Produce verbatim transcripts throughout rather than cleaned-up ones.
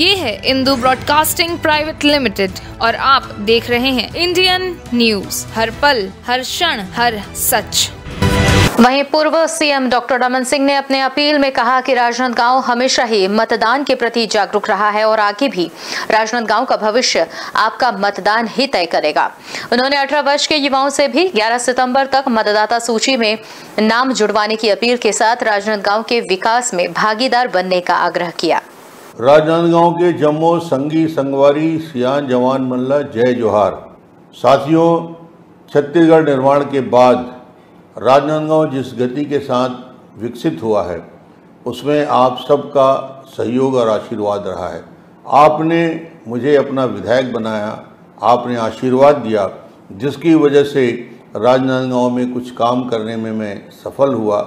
ये है Indu broadcasting private limited और आप देख रहे हैं इंडियन न्यूज, हर पल, हर क्षण, हर सच। वहीं पूर्व सीएम डॉक्टर रमन सिंह ने अपने अपील में कहा कि राजनांदगांव हमेशा ही मतदान के प्रति जागरूक रहा है और आगे भी राजनांदगांव का भविष्य आपका मतदान ही तय करेगा। उन्होंने अठारह वर्ष के युवाओं से भी ग्यारह सितंबर तक मतदाता सूची में नाम जुड़वाने की अपील के साथ राजनांदगांव के विकास में भागीदार बनने का आग्रह किया। राजनांदगांव के जम्मो, संगी, संगवारी, सियान, जवान मल्ला, जय जोहार। साथियों, छत्तीसगढ़ निर्माण के बाद राजनांदगांव जिस गति के साथ विकसित हुआ है उसमें आप सबका सहयोग और आशीर्वाद रहा है। आपने मुझे अपना विधायक बनाया, आपने आशीर्वाद दिया, जिसकी वजह से राजनांदगांव में कुछ काम करने में मैं सफल हुआ।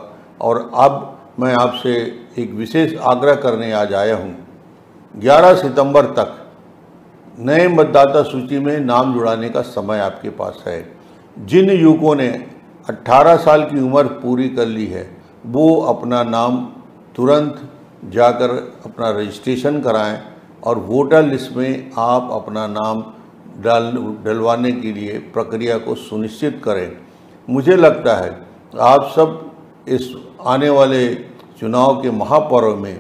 और अब मैं आपसे एक विशेष आग्रह करने आज आया हूं। ग्यारह सितंबर तक नए मतदाता सूची में नाम जुड़ाने का समय आपके पास है। जिन युवकों ने अठारह साल की उम्र पूरी कर ली है वो अपना नाम तुरंत जाकर अपना रजिस्ट्रेशन कराएं और वोटर लिस्ट में आप अपना नाम डाल डलवाने के लिए प्रक्रिया को सुनिश्चित करें। मुझे लगता है आप सब इस आने वाले चुनाव के महापर्व में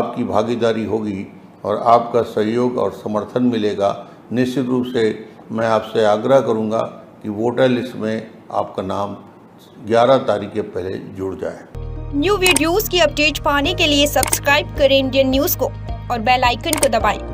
आपकी भागीदारी होगी और आपका सहयोग और समर्थन मिलेगा। निश्चित रूप से मैं आपसे आग्रह करूंगा कि वोटर लिस्ट में आपका नाम ग्यारह तारीख के पहले जुड़ जाए। न्यू वीडियोस की अपडेट पाने के लिए सब्सक्राइब करें इंडियन न्यूज को और बेल आइकन को दबाएं।